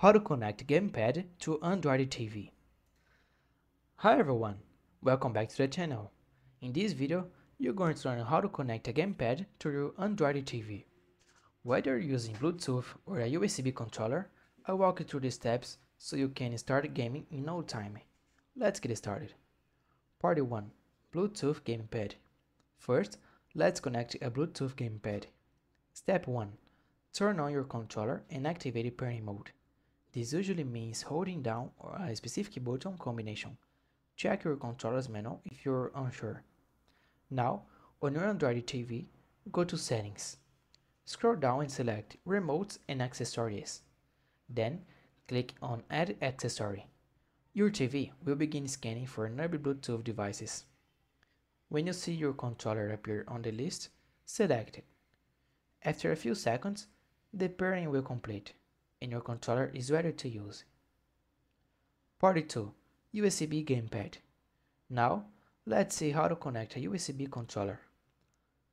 How to connect Gamepad to Android TV. Hi everyone, welcome back to the channel. In this video, you're going to learn how to connect a Gamepad to your Android TV. Whether you're using Bluetooth or a USB controller, I'll walk you through the steps so you can start gaming in no time. Let's get started. Part 1. Bluetooth Gamepad. First, let's connect a Bluetooth Gamepad. Step 1. Turn on your controller and activate the Party mode. This usually means holding down a specific button combination. Check your controller's manual if you're unsure. Now, on your Android TV, go to Settings. Scroll down and select Remotes and Accessories. Then, click on Add Accessory. Your TV will begin scanning for nearby Bluetooth devices. When you see your controller appear on the list, select it. After a few seconds, the pairing will complete, and your controller is ready to use. Part 2. USB Gamepad. Now, let's see how to connect a USB controller.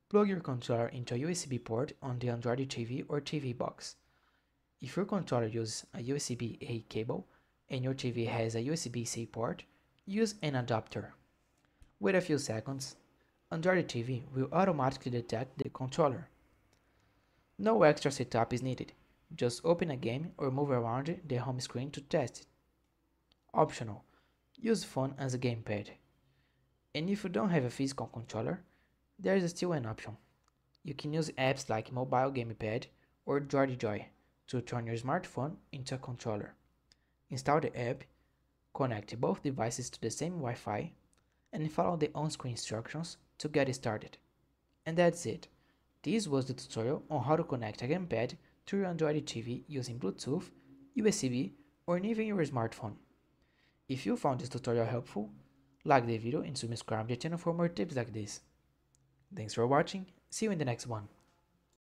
Plug your controller into a USB port on the Android TV or TV box. If your controller uses a USB-A cable and your TV has a USB-C port, use an adapter. Wait a few seconds, Android TV will automatically detect the controller. No extra setup is needed. Just open a game or move around the home screen to test it. Optional. Use phone as a gamepad. And if you don't have a physical controller, there is still an option. You can use apps like Mobile Gamepad or JoyJoy to turn your smartphone into a controller. Install the app, connect both devices to the same Wi-Fi, and follow the on-screen instructions to get started. And that's it. This was the tutorial on how to connect a gamepad to your Android TV using Bluetooth, USB, or even your smartphone. If you found this tutorial helpful, like the video and subscribe to the channel for more tips like this. Thanks for watching, see you in the next one.